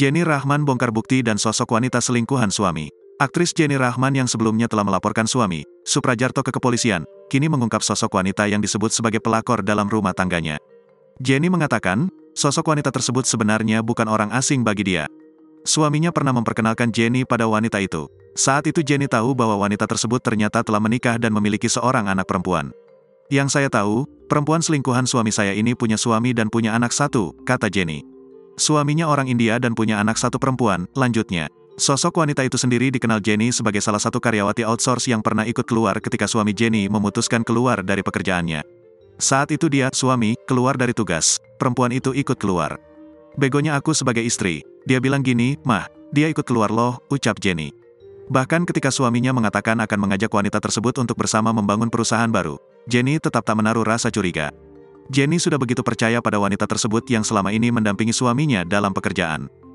Jenny Rachman bongkar bukti dan sosok wanita selingkuhan suami. Aktris Jenny Rachman yang sebelumnya telah melaporkan suami, Suprajarto, ke kepolisian, kini mengungkap sosok wanita yang disebut sebagai pelakor dalam rumah tangganya. Jenny mengatakan, sosok wanita tersebut sebenarnya bukan orang asing bagi dia. Suaminya pernah memperkenalkan Jenny pada wanita itu. Saat itu Jenny tahu bahwa wanita tersebut ternyata telah menikah dan memiliki seorang anak perempuan. "Yang saya tahu, perempuan selingkuhan suami saya ini punya suami dan punya anak satu," kata Jenny. "Suaminya orang India dan punya anak satu perempuan," lanjutnya. Sosok wanita itu sendiri dikenal Jenny sebagai salah satu karyawati outsource yang pernah ikut keluar ketika suami Jenny memutuskan keluar dari pekerjaannya. Saat itu dia, suami, keluar dari tugas. Perempuan itu ikut keluar. "Begonya aku sebagai istri. Dia bilang gini, 'Mah, dia ikut keluar loh,'" ucap Jenny. Bahkan ketika suaminya mengatakan akan mengajak wanita tersebut untuk bersama membangun perusahaan baru, Jenny tetap tak menaruh rasa curiga. Jenny sudah begitu percaya pada wanita tersebut yang selama ini mendampingi suaminya dalam pekerjaan.